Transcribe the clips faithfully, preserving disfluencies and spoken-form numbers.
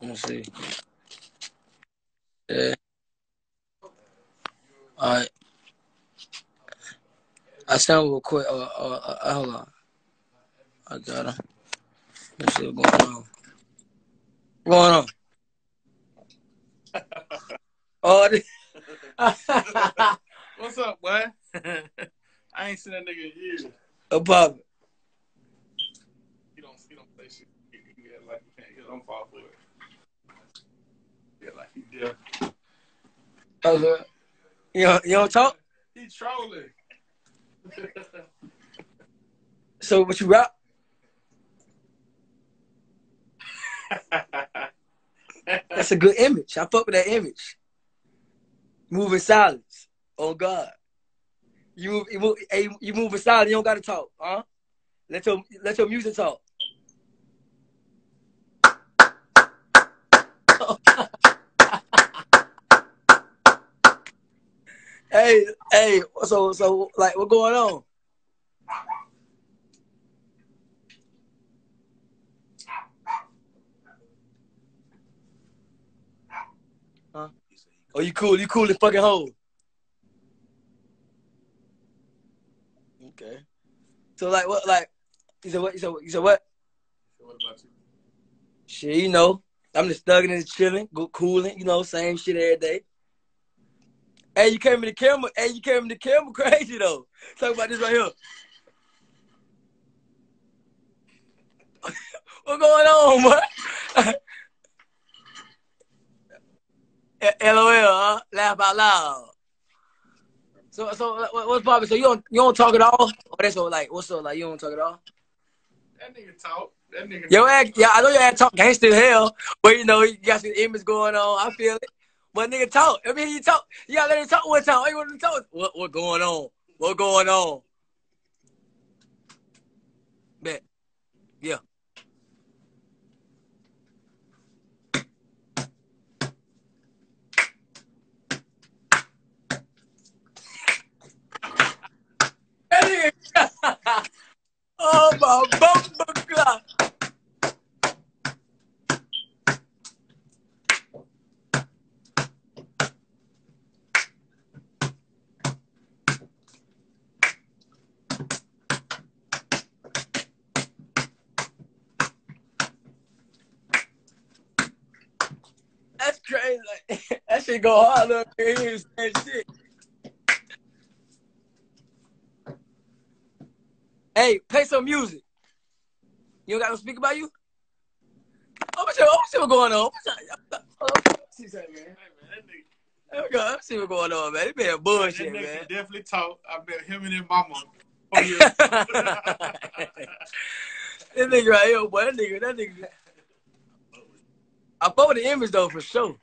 Let me see. Yeah. All right. I sound real quick. Uh, uh, uh, hold on. I got him. Let's see what's going on. What's going on? Oh, this... What's up, boy? I ain't seen that nigga in years. Above it. He don't, he don't say shit. He, he act like he can't. He don't fall for it. He act like he did. Uh, you, don't, you don't talk? He trolling. So, what you rap? That's a good image. I fuck with that image. Move in silence. Oh God, you you move, hey, you move in silence. You don't gotta talk, huh? Let your let your music talk. Oh, hey hey, so so like, what going on? Oh, you cool? You cool as fucking hoe. Okay. So like, what? Like, you said what? You said what? You said what? What about you? Shit, you know, I'm just thugging and chilling, go cooling. You know, same shit every day. Hey, you came in the camera. Hey, you came in the camera crazy though. Talk about this right here. What's going on, boy? LOL, huh? Laugh out loud. So, so what's poppin'? So you don't you don't talk at all? Or that's what, like, what's up? Like, you don't talk at all? That nigga talk. That nigga. Yo, act, yeah, I know your ass talk gangster hell, but you know you got some image going on. I feel it. But nigga talk. I mean, you talk. You gotta let him talk one time. All you want to talk. What what going on? What going on? Bet. Yeah. Oh my bumper clock. That's crazy. That shit go hard up here. He was saying shit. Hey, play some music. You don't got no speaker by you? Oh, what's oh, what going on? What's she saying, man? Hey, man, that nigga. There we go. Let's see what's going on, man. It been a bullshit, man. That nigga man. Can definitely talk. I bet him and his mama. Oh, yeah. This nigga right here, boy. That nigga, that nigga. I fought with the image, though, for sure.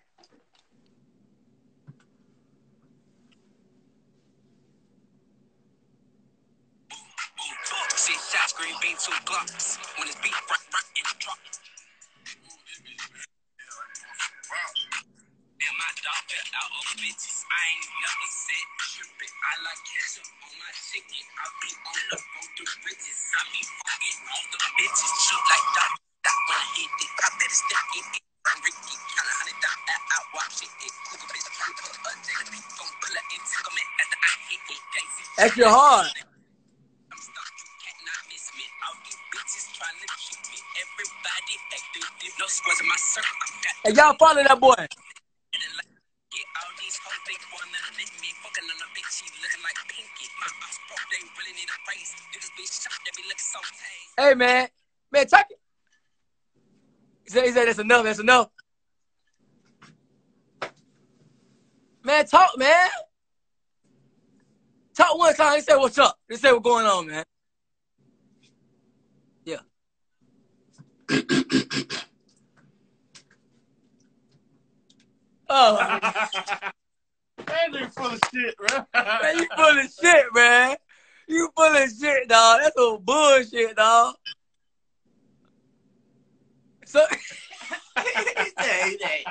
Two blocks when it's beat right, right in the truck. And my dog fell out of bitches. I ain't never said trippin'. I like ketchup on my chicken. I be on the road to riches. I be fucking all the bitches. Shoot like that. That when I hit it, I bet it's that in it. I'm Ricky, kinda honey dot that I watch it. Cool bitch, I'm put a J P. Don't pull it in, took a minute after I hit it. That's your heart. And y'all follow that boy. Hey man, man, talk it. He said, he said that's enough, that's enough. Man, talk, man. Talk one time, he said what's up. He said what's going on, man. Yeah. Oh, that nigga full of shit, bro. Man, you full of shit, man. You full of shit, dog. That's some bullshit, dog. So, yeah,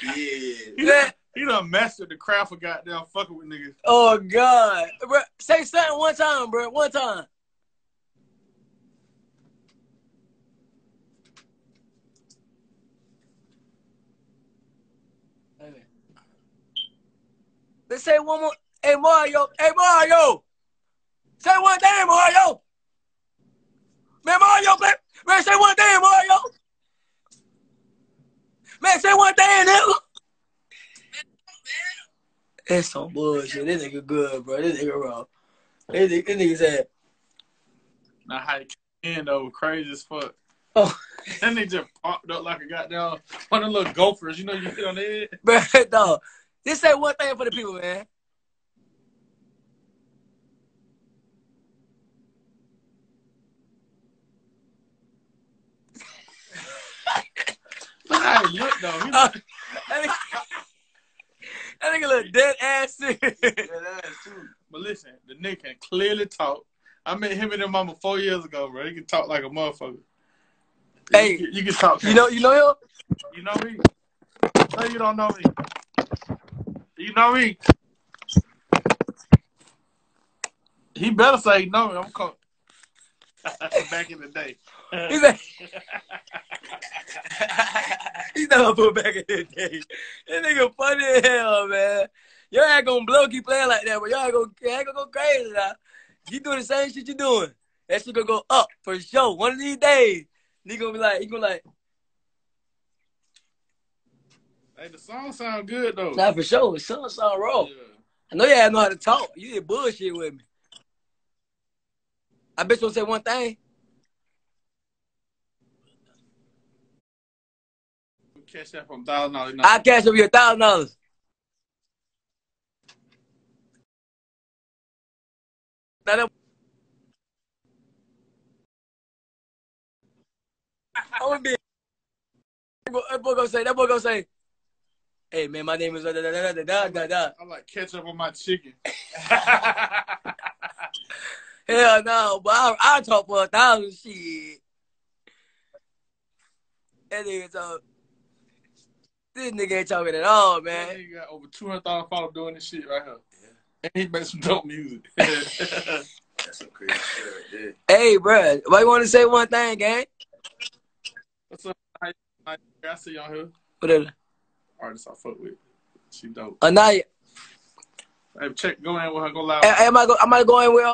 he done, he done mastered the craft for goddamn fucking with niggas. Oh God, bro, say something one time, bro. One time. to say one more. Hey, Mario. Hey, Mario. Say one thing, Mario. Man, Mario, man, man say one thing, Mario. Man, say one thing, nigga. That's some bullshit. This nigga good, bro. This nigga raw. This nigga, this nigga said. Now, how you can, though, crazy as fuck. Oh. That nigga just popped up like a goddamn one of the little gophers. You know you hit on the head? Bro, dog. This ain't one thing for the people, man. Look how he look, though. He uh, that nigga look dead ass serious. Dead ass too. But listen, the nigga can clearly talk. I met him and his mama four years ago, bro. He can talk like a motherfucker. Hey, you, you can talk. You know, you know him. You know me. No, you don't know me. You know me. He better say he know me. I'm cold. Back in the day. He's like, he's not gonna put back in the day. This nigga funny as hell, man. Y'all ain't gonna blow, keep playing like that, but y'all ain't gonna, ain't gonna go crazy now. You doing the same shit you doing. That shit gonna go up for sure. One of these days, nigga gonna be like, he gonna like. Hey, the song sound good though. Nah, for sure. The song sound raw. Yeah. I know y'all know how to talk. You did bullshit with me. I bet you won't say one thing. Cash up on thousand dollars. I cash up your thousand dollars. I'm gonna be. That boy gonna say. That boy gonna say. Hey man, my name is da da da da da da da. I'm like ketchup on my chicken. Hell no, but I I talk for a thousand shit. That nigga talk. This nigga ain't talking at all, man. He got over two hundred thousand followers doing this shit right here, yeah. And he made some dope music. That's some crazy shit right there. Hey, bro, why you want to say one thing, gang? What's up? I, I, I see y'all here. What is it? Artist I fuck with. She dope. Anaya. Hey, check. Go in with her. Go loud. Hey, am I go? Am I going with her?